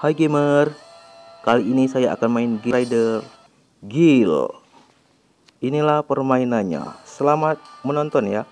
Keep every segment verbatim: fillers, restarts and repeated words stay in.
Hai gamer, kali ini saya akan main Rider Gil. Inilah permainannya. Selamat menonton ya.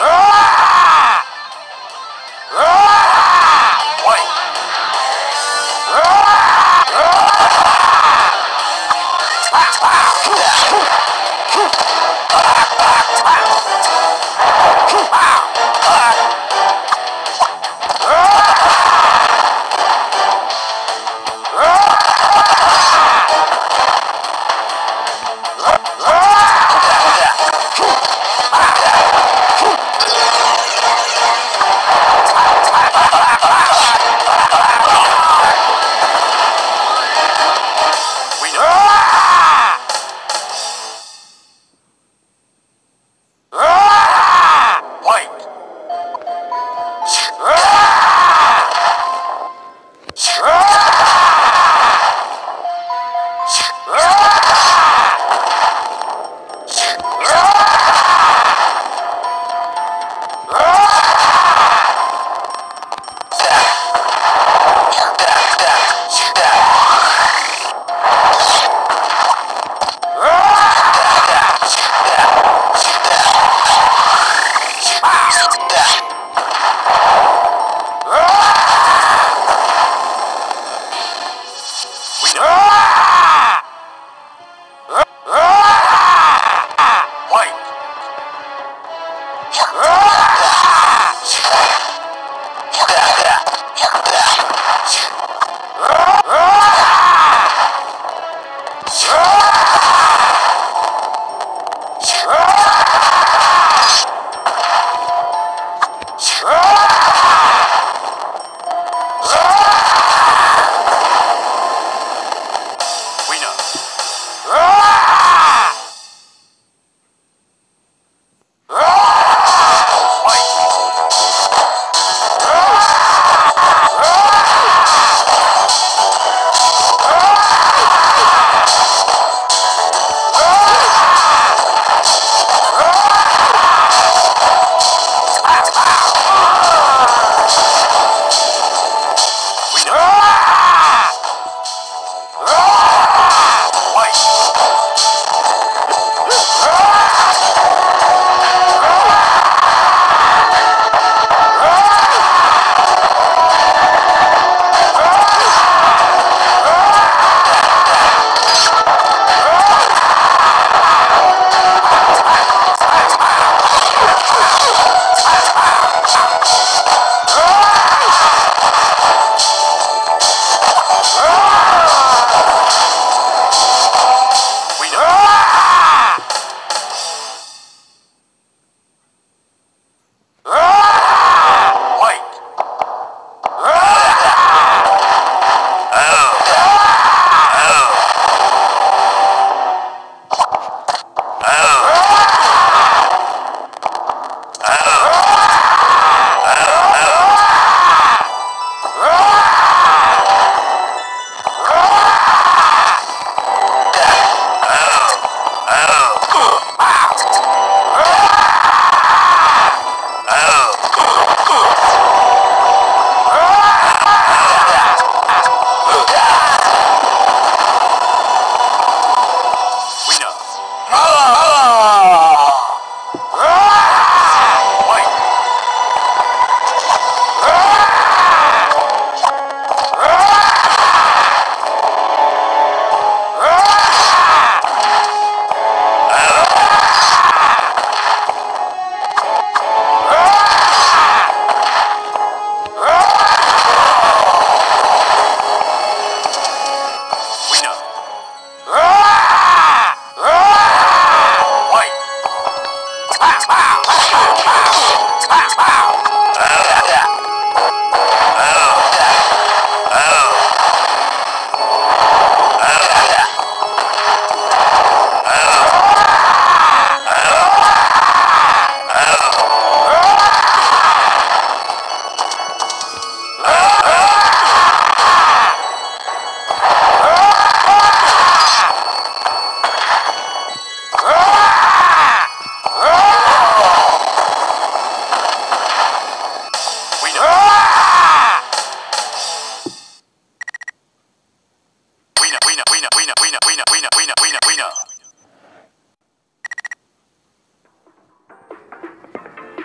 You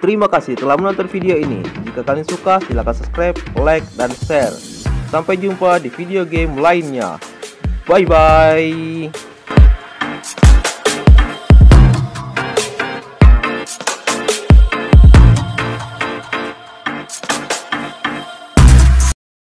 Terima kasih telah menonton video ini. Jika kalian suka, silakan subscribe, like, dan share. Sampai jumpa di video game lainnya. Bye bye.